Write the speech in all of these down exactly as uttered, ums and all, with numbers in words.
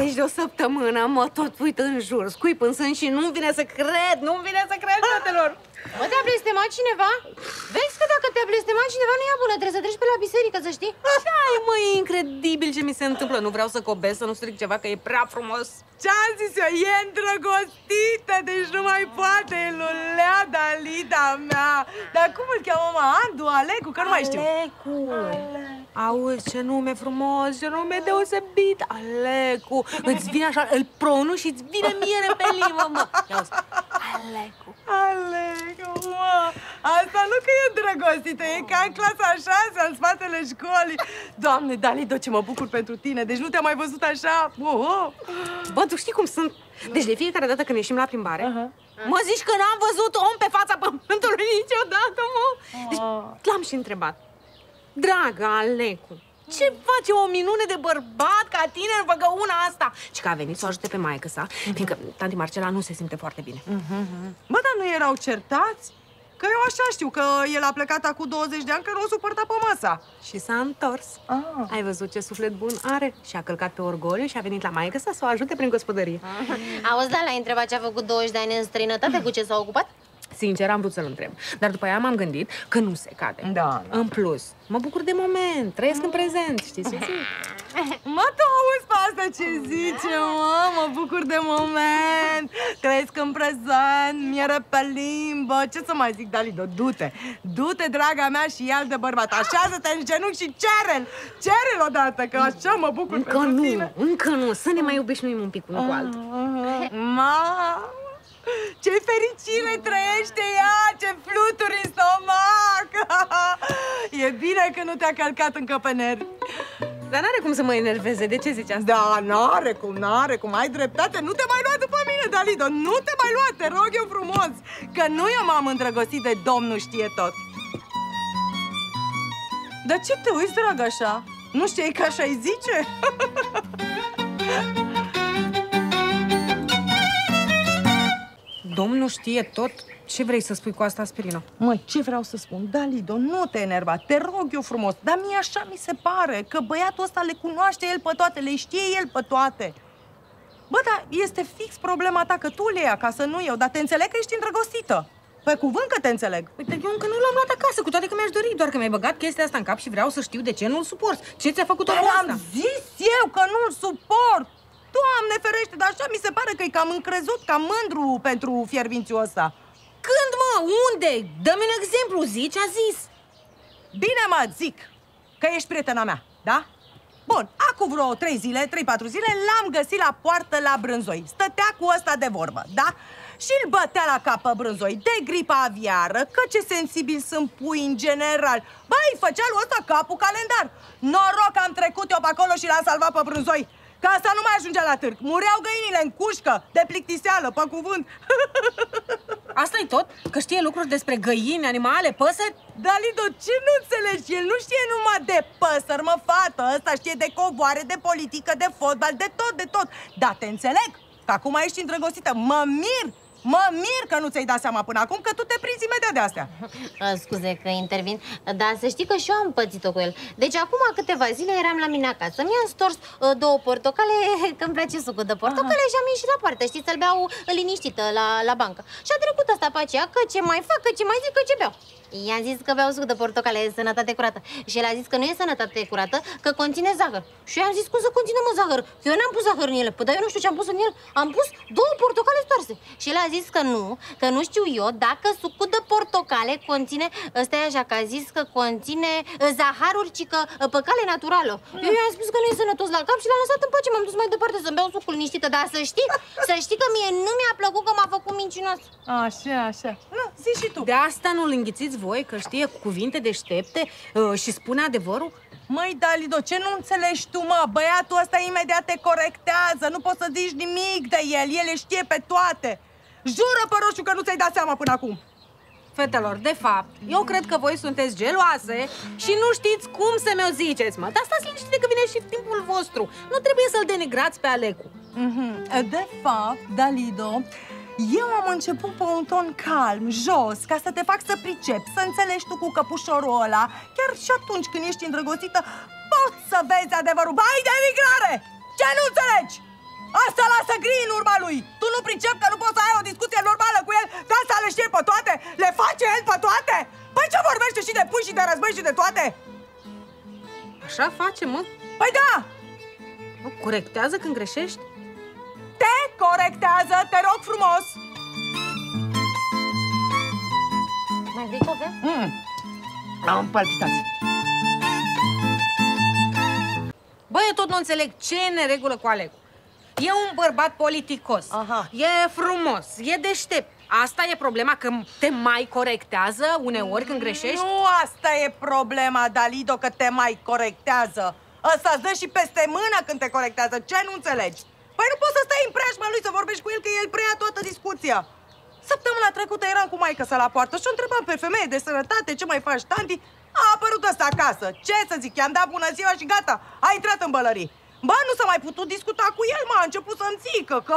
deci de o săptămână mă tot uit în jur, scuip în sân și nu-mi vine să cred, nu-mi vine să cred, fratelor! Mă, te-a blestemat cineva? Vezi că dacă te-a blestemat cineva nu e bună, trebuie să treci pe la biserică, să știi? Ai, mă, e incredibil ce mi se întâmplă, nu vreau să cobez, să nu stric ceva, că e prea frumos. Ce-am zis eu? E îndrăgostită, deci nu mai poate, e lui Lea Dalida mea. Dar cum îl cheamă, mă? Andu, Alecu, că nu mai știu. Alecu. Auzi, ce nume frumos, ce nume deosebit, Alecu. Îți vine așa, îl pronunți și îți vine miere pe limbă, mă. Auzi, Alecu. Alecu, mă. Asta nu că e îndrăgostită, e ca în clasa a șasea, în spatele școlii. Doamne, Dalida, ce mă bucur pentru tine, deci nu te-am mai văzut așa. Oh, oh. Bă, tu știi cum sunt? Deci de fiecare dată când ieșim la plimbare, uh-huh. mă zici că n-am văzut om pe fața pământului niciodată, mă! Deci l-am și întrebat. Dragă Alecu, ce face o minune de bărbat ca tine în văgăuna asta? Și că a venit să o ajute pe maică-sa, uh-huh. fiindcă tanti Marcela nu se simte foarte bine. Uh-huh. Bă, dar nu erau certați? Că eu așa știu, că el a plecat acum douăzeci de ani, că nu o suporta pe masa. Și s-a întors. Ah. Ai văzut ce suflet bun are? Și a călcat pe orgoliu și a venit la maică să o ajute prin gospodărie. Ah. Auzi, da, l-ai întrebat ce a făcut douăzeci de ani în străinătate, cu ce s-a ocupat? Sincer, am vrut să-l întreb. Dar după aia m-am gândit că nu se cade. Da, da. În plus, mă bucur de moment, trăiesc mm. în prezent, știi ce zic? Mă, tu auzi pe asta ce zice, mă? Mă bucur de moment, trăiesc în prezent, miere pe limbă. Ce să mai zic, Dalida, du-te, du-te, draga mea, și ia-l de bărbat. Așează-te în genunchi și cere-l, cere-l odată, că așa mă bucur încă pentru nu, tine. Încă nu, să ne mai obișnuim un pic unul cu altul. Ma. Ce fericire trăiește ea, ce fluturi în stomac! E bine că nu te-a călcat încă pe nervi. Dar n-are cum să mă enerveze, de ce zici asta? Da, n-are cum, n-are cum, ai dreptate, nu te mai lua după mine, Dalida, nu te mai lua, te rog eu frumos, că nu eu m-am îndrăgostit de Domnul știe tot. Dar ce te uiți, drag, așa? Nu știi că așa-i zice? Domnul știe tot. Ce vrei să spui cu asta, Spirino? Măi, ce vreau să spun? Dalida, nu te enerva, te rog eu frumos. Dar mie așa mi se pare, că băiatul ăsta le cunoaște el pe toate, le știe el pe toate. Bă, dar este fix problema ta, că tu le ia, ca să nu eu, dar te înțeleg că ești îndrăgostită. Pe cuvânt că te înțeleg. Uite, eu încă nu l-am luat acasă, cu toate că mi-aș dori, doar că mi-ai băgat chestia asta în cap și vreau să știu de ce nu-l suport. Ce ți-a făcut-o asta? Am zis eu că nu-l suport! Doamne ferește, dar așa mi se pare că e cam încrezut, cam mândru pentru fierbințiul ăsta. Când, mă? Unde? Dă-mi un exemplu, zi ce-a zis. Bine, mă, zic că ești prietena mea, da? Bun, acum vreo trei zile, trei patru zile, l-am găsit la poartă la Brânzoi. Stătea cu ăsta de vorbă, da? Și îl bătea la cap pe Brânzoi de gripa aviară, că ce sensibil sunt pui în general. Băi, făcea lui ăsta capul calendar. Noroc că am trecut eu pe acolo și l-am salvat pe Brânzoi. Că asta nu mai ajungea la târg. Mureau găinile în cușcă, de plictiseală, pe cuvânt. Asta-i tot? Că știe lucruri despre găini, animale, păsări? Dalida, ce nu înțelegi? El nu știe numai de păsări, mă, fată. Ăsta știe de covoare, de politică, de fotbal, de tot, de tot. Dar te înțeleg că acum ești îndrăgostită. Mă mir, mă mir că nu ți-ai dat seama până acum, că tu te prinzi imediat de astea. A, scuze că intervin, dar să știi că și eu am pățit-o cu el. Deci acum câteva zile eram la mine acasă, mi-am stors uh, două portocale, că îmi place sucul de portocale. Aha. Și am ieșit la poartă, știi, să-l beau liniștită la, la bancă. Și a trecut asta pe aceea, că ce mai fac, că ce mai zic, că ce beau. I-am zis că beau suc de portocale, e sănătate curată. Și el a zis că nu e sănătate curată, că conține zahăr. Și eu am zis, cum să conțină, mă, zahăr? Că eu n-am pus zahăr în ele. Păi, dar eu nu știu ce am pus în el. Am pus două portocale stoarse. Și el a zis că nu, că nu știu eu dacă sucul de portocale conține, ăsta e așa, că a zis că conține zaharuri, ci că pe cale naturală. Eu i-am spus că nu e sănătos la cap și l-am lăsat în pace. M-am dus mai departe să-mi beau sucul liniștită. Dar să știi, să știi că mie nu mi-a plăcut, că m-a făcut mincinos. Așa, așa. Nu, zici și tu. De asta nu-l înghițiți voi, că știe cuvinte deștepte uh, și spune adevărul? Măi, Dalida, ce nu înțelegi tu, mă? Băiatul ăsta imediat te corectează, nu poți să zici nimic de el, el le știe pe toate. Jură pe roșu că nu ți-ai dat seama până acum. Fetelor, de fapt, eu cred că voi sunteți geloase și nu știți cum să mi-o ziceți, mă. Dar stați liniștite că vine și timpul vostru. Nu trebuie să-l denigrați pe Alecu. Mm-hmm. De fapt, Dalida, eu am început pe un ton calm, jos, ca să te fac să pricepi, să înțelegi tu cu căpușorul ăla. Chiar și atunci când ești îndrăgostită, poți să vezi adevărul. Ba, ai denigrare! Ce nu înțelegi? Asta lasă gri în urma lui. Tu nu pricepi că nu poți să ai o discuție normală cu el? De asta le știe pe toate? Le face el pe toate? Păi ce vorbește și de pui și de război și de toate? Așa face, mă? Păi da! Nu corectează când greșești? Te corectează, te rog frumos! Mai vrei cafea? Mm. Am palpitații. Bă, eu tot nu înțeleg ce e neregulă cu Alecu. E un bărbat politicos. Aha. E frumos, e deștept. Asta e problema, că te mai corectează uneori când greșești? Nu asta e problema, Dalido, că te mai corectează. Asta-ți dă și peste mână când te corectează. Ce nu înțelegi? Păi nu poți să stai în preajma lui să vorbești cu el, că el preia toată discuția. Săptămâna trecută eram cu maică să la poartă și o întrebam pe femeie de sănătate, ce mai faci, tanti? A apărut ăsta acasă. Ce să zic, i-am dat bună ziua și gata, a intrat în bălării. Bă, nu s-a mai putut discuta cu el, mă, a început să-mi zică că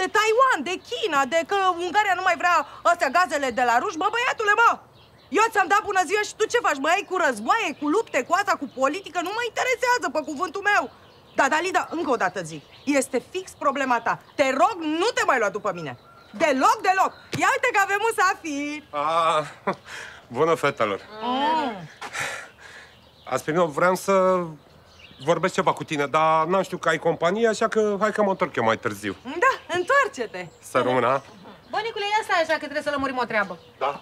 de Taiwan, de China, de că Ungaria nu mai vrea astea gazele de la ruși. Bă, băiatule, mă, eu ți-am dat bună ziua și tu ce faci? Mă, ai cu războaie, cu lupte, cu asta, cu politică, nu mă interesează, pe cuvântul meu. Da, Dalida, încă o dată zic, este fix problema ta. Te rog, nu te mai lua după mine. Deloc, deloc. Ia uite că avem musafiri. Ah, bună, fetelor. Mm. Aspirino, vreau să vorbesc ceva cu tine, dar n-am știu că ai companie, așa că hai că mă întorc eu mai târziu. Da, întoarce-te. Să rămână. Bă, Nicule, ia stai așa că trebuie să lămurim o treabă. Da.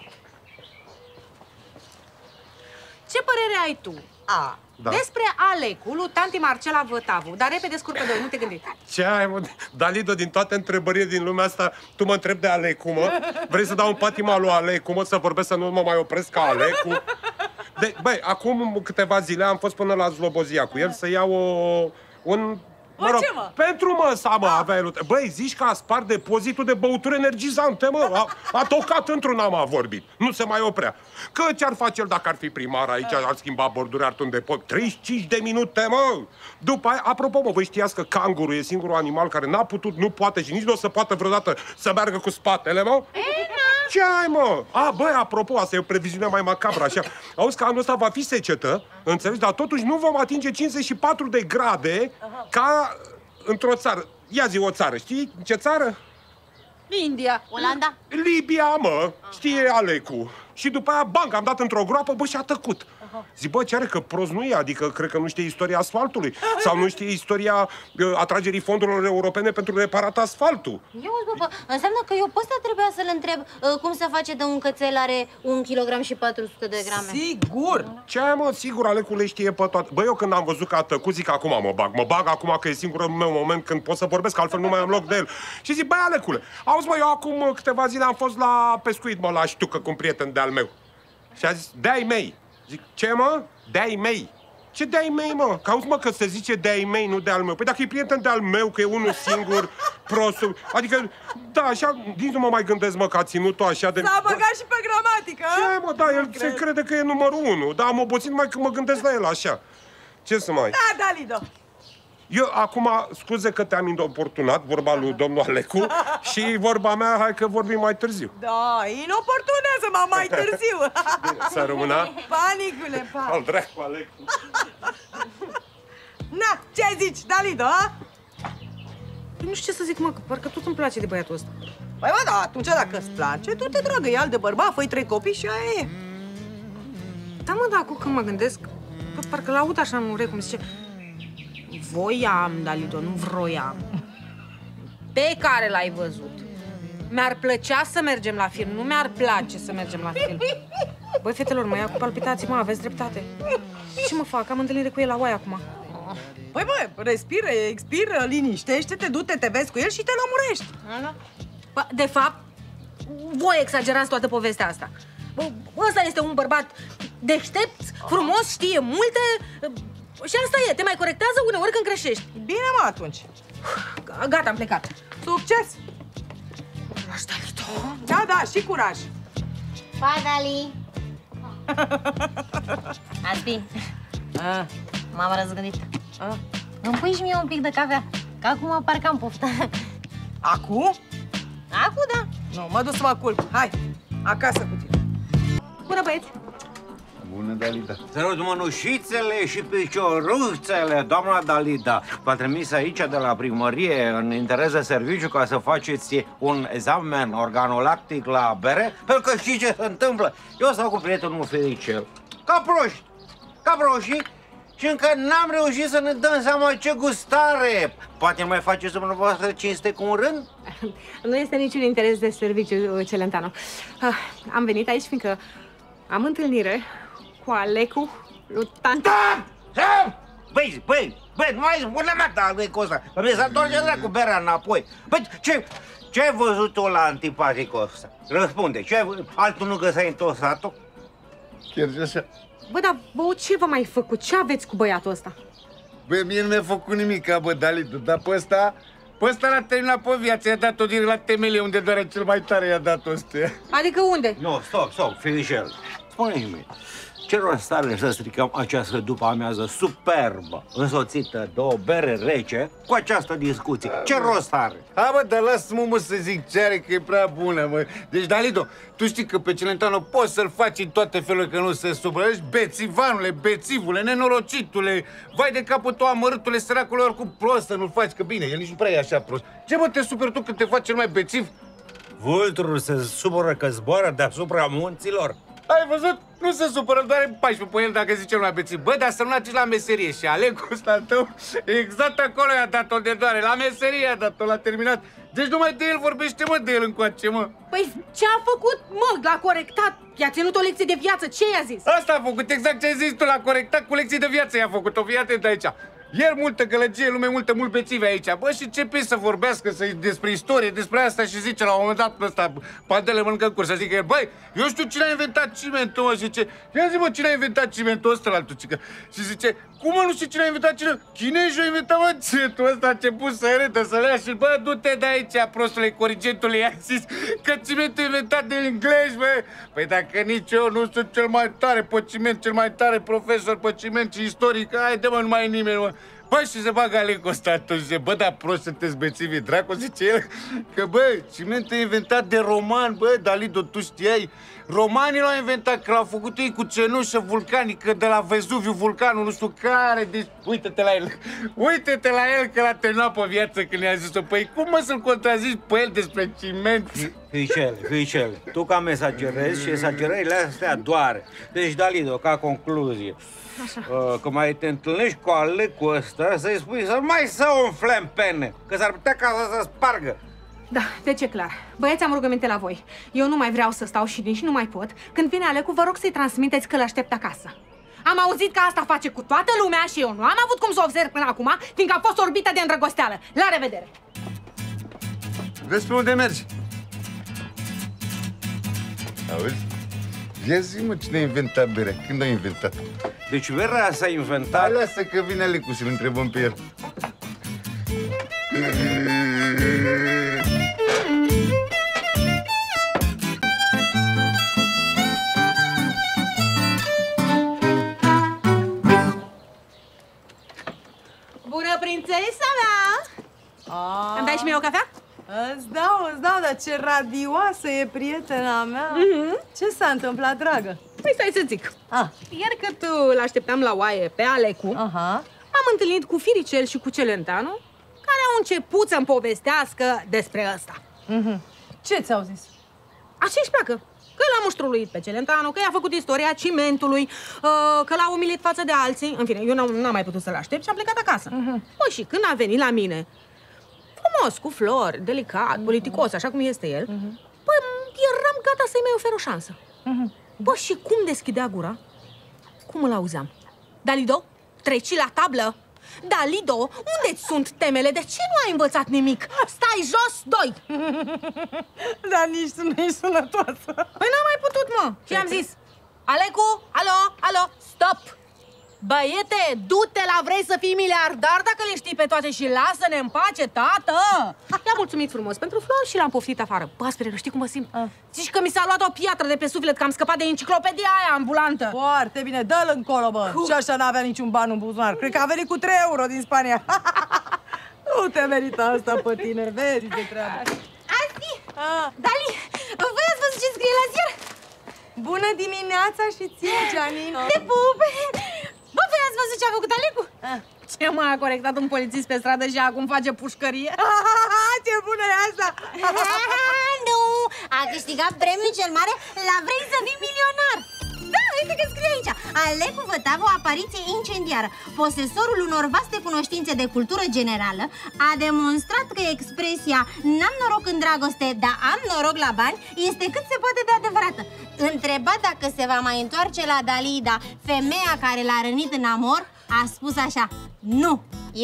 Ce părere ai tu? A. Da. Despre Alecu, lui tanti Marcela Vătavu, dar repede, scurt pe doi, nu te gândi. Ce ai, mă? Dalido, din toate întrebările din lumea asta, tu mă întrebi de Alecu, mă? Vrei să dau un patima lui Alecu, mă, să vorbesc, să nu mă mai opresc ca Alecu? De, băi, acum câteva zile am fost până la Zlobozia cu el să iau o... un... Mă rog, ce, mă? Pentru măsa, mă, avea el... Băi, zici că a spart depozitul de băuturi energizante, mă. A, a tocat într-una, m-a vorbit. Nu se mai oprea. Că ce-ar face el dacă ar fi primar aici, ar schimba bordurile, ar tunde pot. treizeci și cinci de minute, mă! După aia, apropo, mă, voi știați că cangurul e singurul animal care n-a putut, nu poate și nici nu o să poată vreodată să meargă cu spatele, mă? Ei, ce ai, mă? A, băi, apropo, asta e o previziune mai macabră, așa. Auzi că anul ăsta va fi secetă, înțelegi? Dar totuși nu vom atinge cincizeci și patru de grade ca într-o țară. Ia zi o țară, știi? Ce țară? India. Olanda? Libia, mă. Știe Alecu. Și după aia, bang, am dat într-o groapă, bă, și a tăcut. Zic, bă, ce are, că prost nu e? Adică, cred că nu știe istoria asfaltului. Sau nu știe istoria uh, atragerii fondurilor europene pentru reparat asfaltul. Eu, bă, bă, înseamnă că eu pe ăsta trebuia să-l întreb uh, cum se face de un cățel are un kilogram și patru sute de grame. Sigur! Ce ai, mă, sigur, Alecu le știe pe toate. Bă, eu când am văzut că a tăcut, zic, acum mă bag. Mă bag acum că e singurul meu moment când pot să vorbesc, altfel nu mai am loc de el. Și zic, băi, Alecule, auzi, mă, eu acum câteva zile am fost la pescuit, mă, la știucă cu un prieten de al meu. Și a zis, de-ai mei. Zic, ce, mă? De-ai mei. Ce de-ai mei, mă? Că auzi, mă, că se zice de-ai mei, nu de-al meu. Păi dacă e prieten de-al meu, că e unul singur, prostul... Adică, da, așa, nici nu mă mai gândesc, mă, că a ținut-o așa de... S-a băgat și pe gramatică, a? Ce, mă, da, el se crede că e numărul unu. Dar am obosit mai când mă gândesc la el așa. Ce să mai... Da, Dalido. Eu, acum, scuze că te-am inoportunat, vorba lui domnul Alecu, și vorba mea, hai că vorbim mai târziu. Da, inoportunează-mă mai târziu. Bine, să rămână. Panicule, pa. Al dracu, Alecu. Na, ce zici, Dalido, a? Nu știu ce să zic, mă, că parcă tot îmi place de băiatul ăsta. Păi, mă, da, atunci dacă îți place, tu te dragă, e alt de bărbat, fă-i trei copii și aia e. Da, mă, da, acum când mă gândesc, bă, parcă l-aud așa în urechi, cum zice... Voiam, Dalido, nu vroiam. Pe care l-ai văzut? Mi-ar plăcea să mergem la film, nu mi-ar place să mergem la film. Băi, fetelor, mă ia cu palpitații, mă, aveți dreptate. Ce mă fac? Am întâlnire cu el la oaie acum. Păi, bă, respiră, expiră, liniștește-te, du-te, te vezi cu el și te lămurești. Bă, de fapt, voi exagerați toată povestea asta. Bă, ăsta este un bărbat deștept, frumos, știe multe... Și asta e, te mai corectează uneori când greșești. Bine, mă, atunci. Gata, am plecat. Succes! Curaj, Dalito. Da, da, și curaj. Pa, Dali. Aspi, m-am răzgândit. A. Îmi pui și mie un pic de cafea, că acum parcă am poftă. Acum? Acum, da. Nu, mă duc să mă culc. Hai, acasă cu tine. Bună, băieți. Bună, Dalida. Să rog, mânușițele și picioruțele, doamna Dalida. V-a trimis aici de la primărie în interes de serviciu ca să faceți un examen organolactic la bere, pentru că știți ce se întâmplă. Eu stau cu prietenul Firicel, ca proști, ca proșii, și încă n-am reușit să ne dăm seama ce gustare. Poate mai faceți dumneavoastră cinste cu un rând? Nu este niciun interes de serviciu, Celentano. Am venit aici fiindcă am întâlnire cu Alecu, lui tante. Băi, băi, băi, nu mai spune mea de Alecul ăsta. Mi s-a întoarce dracu berea înapoi. Băi, ce, ce ai văzut tu la antipaticul ăsta? Răspunde, ce ai văzut? Altul nu găseai întosat-o? Chiar de așa. Bă, dar, bă, ce v-a mai făcut? Ce aveți cu băiatul ăsta? Bă, mie nu mi-a făcut nimic, bă, Dalida, dar pe ăsta... Pe ăsta l-a terminat pe viață, i-a dat-o direct la temelie, unde doare cel mai tare i-a dat-o ăstea. Adică unde? Nu, no, stop, stop, Firicel. Spune-mi, ce rost are să stricăm această după-amiază superbă, însoțită de o bere rece, cu această discuție? A, ce bă. rost are? A, bă, dar lasă-mă, mă, să zic ce are, că e prea bună, mă. Deci, Dalido, tu știi că pe Celentano poți să-l faci în toate felurile, că nu se supărăști, bețivanule, bețivule, nenorocitule, vai de capul tău, amărâtule, săracule, oricum prost să nu-l faci, că bine, el nici nu prea e așa prost. Ce, mă, te superi tu când te faci cel mai bețiv? Vulturul se supără că zboară deasupra munților. Ai văzut? Nu se supără, doar îmi pași pe el dacă zice numai bețiv. Bă, dar să nu laci la meserie. Și Alecu ăsta tău, exact acolo i-a dat-o de doare. La meserie i-a dat-o, l-a terminat. Deci numai de el vorbește, mă, de el încoace, mă. Păi ce a făcut, mă? L-a corectat. I-a ținut o lecție de viață. Ce i-a zis? Asta a făcut, exact ce ai zis tu. L-a corectat cu lecții de viață, i-a făcut-o. Fii atent aici. Ieri multă gălăgie, lume multă, mult bețive aici. Bă, și ce pe să vorbească să despre istorie, despre asta și zice la un moment dat ăsta, pantele mănâncă curs, să zică, băi, eu știu cine a inventat cimentul, mă, zice, ia zi, mă, cine a inventat cimentul ăsta la altuțică? Și zice, cum, mă, nu știu cine a inventat cimentul? Chinezul a inventat, mă, cimentul ăsta, a început să râdă, să le ia și, bă, du-te de aici, prostule, corigentule, i-a zis că cimentul e inventat de englezi, bă. Păi dacă nici eu nu sunt cel mai tare pe ciment, cel mai tare profesor pe ciment și istoric, haide, mă, nu mai e nimeni, mă. Băi, și se bagă Alecu ăsta, atunci zice, bă, dar prost sunteți bețivii, dracu, zice el, că, bă, cimentul e inventat de romani, bă, Dalido, tu știai? Romanii l-au inventat, că l-au făcut ei cu cenușă vulcanică de la Vezuviu, vulcanul nu știu care, deci, uite-te la el, uite-te la el, că l-a terminat pe viață când i-a zis-o, păi cum, mă, să-l contrazici pe el despre ciment? Firicel, Firicel, tu ca mesagerezi și mesagerările astea doare. Deci, Dalido, ca concluzie, așa, că mai te întâlnești cu Alecul ăsta, să-i spui să mai să umfle în pene, că s-ar putea ca să se spargă. Da, deci e clar. Băieți, am rugăminte la voi. Eu nu mai vreau să stau și nici nu mai pot. Când vine Alecu, vă rog să-i transmiteți că l-aștept acasă. Am auzit că asta face cu toată lumea și eu nu am avut cum să observ până acum, fiindcă am fost orbită de îndrăgosteală. La revedere! Vezi pe unde mergi? Auzi? Ia zi, mă, cine a inventat berea? Când a inventat? Deci berea s-a inventat... Hai, lasă că vine Alecu să-l întrebăm pe el. Bună, prințesa mea! Ah. Îmi dai și mie o cafea? Îți dau, îți dau, dar ce radioasă e prietena mea! Mm-hmm. Ce s-a întâmplat, dragă? Păi stai să zic. Ah. Iar că tu l-așteptam la oaie pe Alecu, Aha. m-am întâlnit cu Firicel și cu Celentano, care au început să-mi povestească despre asta. Mm-hmm. Ce ți-au zis? Așa își pleacă. Că l-a muștruluit pe Celentano, că i-a făcut istoria cimentului, că l-a umilit față de alții. În fine, eu n-am mai putut să-l aștept și am plecat acasă. Mm-hmm. Păi și când a venit la mine... frumos, cu flori, delicat, mm-hmm. politicos, așa cum este el, mm-hmm. păi eram gata să-i mai ofer o șansă. Mm-hmm. Bă, și cum deschidea gura? Cum îl auzeam? Dalido, treci la tablă! Dalido, unde-ți sunt temele? De ce nu ai învățat nimic? Stai jos, doi! Dar nici tu nu ești sănătoasă. Păi n-am mai putut, mă! Și am zis, Alecu, alo, alo, stop! Băiete, du-te la Vrei să fii miliardar dacă le știi pe toate și lasă-ne în pace, tată! I-am mulțumit frumos pentru flori și l-am poftit afară. Bă, spre că știi cum mă simt? A. Zici că mi s-a luat o piatră de pe suflet, că am scăpat de enciclopedia aia ambulantă. Foarte bine, dă-l încolo, bă! Uf. Și așa n-avea niciun ban în buzunar. Cred că a venit cu trei euro din Spania. Nu te merită asta pe tine, vezi de treabă. Azi, Dali, vezi, vă ziceți scrie la ziar? Bună dimineața și ție, Gianino! Te pup! Bă, voi ați văzut ce a făcut Alecu? Ah. Ce m-a corectat un polițist pe stradă și acum face pușcărie? Ah, ce bună e asta! Ah, nu! A câștigat premiul cel mare la Vrei să fii milionar! Da, uite că scrie aici! Alecu Vătav, o apariție incendiară. Posesorul unor vaste cunoștințe de cultură generală a demonstrat că expresia "n-am noroc în dragoste, dar am noroc la bani" este cât se poate de adevărată. Întrebat dacă se va mai întoarce la Dalida, femeia care l-a rănit în amor a spus așa: "Nu,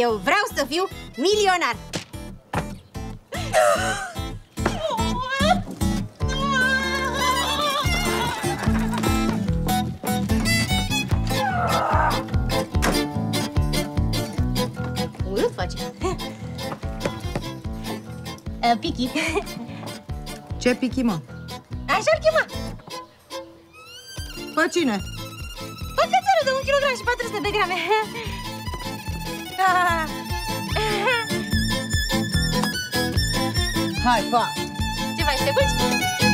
eu vreau să fiu milionar!" Urât face. Pichi. Ce Pichi, mă? Așa-l chema. Pe cine? Pe fețelul de un kilogram și patru sute de grame. Hai, pa! Ce faci, te buci?